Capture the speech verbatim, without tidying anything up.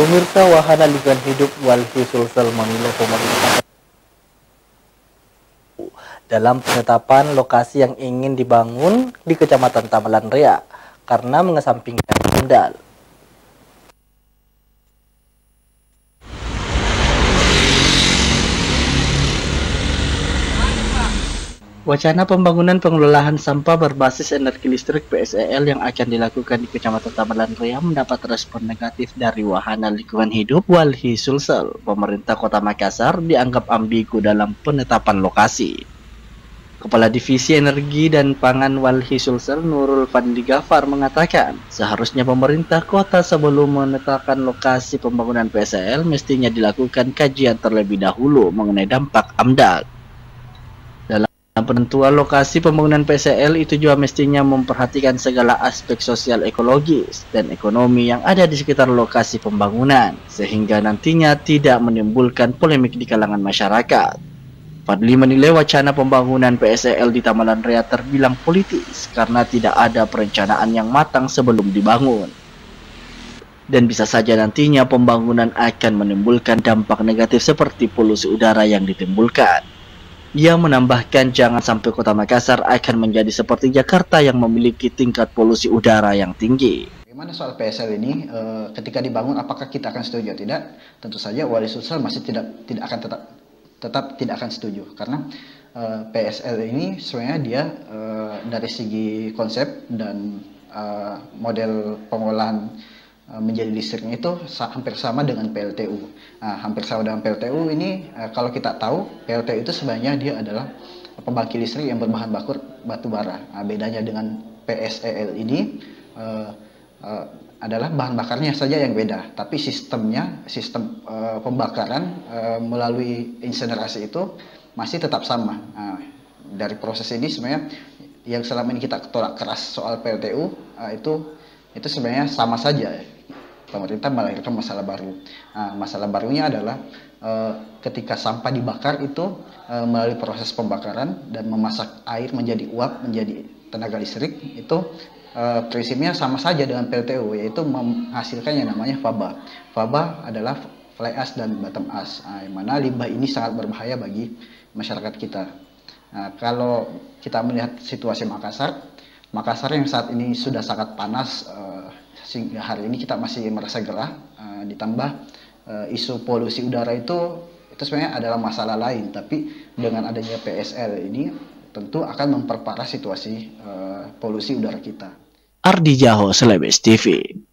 Pemirsa, wahana lingkungan hidup Walhi Sulsel menilai pemerintah dalam penetapan lokasi yang ingin dibangun di Kecamatan Tamalan Rea karena mengesampingkan AMDAL. Wacana pembangunan pengelolaan sampah berbasis energi listrik P S E L yang akan dilakukan di Kecamatan Tamalan Rea mendapat respon negatif dari wahana lingkungan hidup Walhi Sulsel. Pemerintah Kota Makassar dianggap ambigu dalam penetapan lokasi. Kepala Divisi Energi dan Pangan Walhi Sulsel Nurul Pandi Gafar mengatakan, seharusnya pemerintah kota sebelum menetapkan lokasi pembangunan P S E L mestinya dilakukan kajian terlebih dahulu mengenai dampak AMDAL. Penentuan lokasi pembangunan P S E L itu juga mestinya memperhatikan segala aspek sosial ekologis dan ekonomi yang ada di sekitar lokasi pembangunan, sehingga nantinya tidak menimbulkan polemik di kalangan masyarakat. Fadli menilai wacana pembangunan P S E L di Tamalan Rea terbilang politis karena tidak ada perencanaan yang matang sebelum dibangun. Dan bisa saja nantinya pembangunan akan menimbulkan dampak negatif seperti polusi udara yang ditimbulkan. Ia menambahkan jangan sampai Kota Makassar akan menjadi seperti Jakarta yang memiliki tingkat polusi udara yang tinggi. Bagaimana soal P S E L ini, e, ketika dibangun apakah kita akan setuju atau tidak? Tentu saja Walhi Sulsel masih tidak tidak akan tetap tetap tidak akan setuju karena e, P S E L ini sebenarnya dia e, dari segi konsep dan e, model pengolahan menjadi listriknya itu hampir sama dengan P L T U. Nah, hampir sama dengan P L T U ini kalau kita tahu P L T U itu sebenarnya dia adalah pembangkit listrik yang berbahan bakar batu bara. Nah, bedanya dengan P S E L ini uh, uh, adalah bahan bakarnya saja yang beda, tapi sistemnya sistem uh, pembakaran uh, melalui insinerasi itu masih tetap sama. Nah, dari proses ini sebenarnya yang selama ini kita tolak keras soal P L T U uh, itu itu sebenarnya sama saja. Pemerintah melahirkan masalah baru. Nah, masalah barunya adalah e, ketika sampah dibakar itu e, melalui proses pembakaran dan memasak air menjadi uap, menjadi tenaga listrik, itu e, prinsipnya sama saja dengan P L T U, yaitu menghasilkan yang namanya Faba. Faba adalah fly ash dan bottom ash, nah, yang mana limbah ini sangat berbahaya bagi masyarakat kita. Nah, kalau kita melihat situasi Makassar, Makassar yang saat ini sudah sangat panas, uh, sehingga hari ini kita masih merasa gerah, uh, ditambah uh, isu polusi udara itu, itu sebenarnya adalah masalah lain, tapi dengan adanya P S E L ini tentu akan memperparah situasi uh, polusi udara kita. Ardi Jaho, Celebes T V.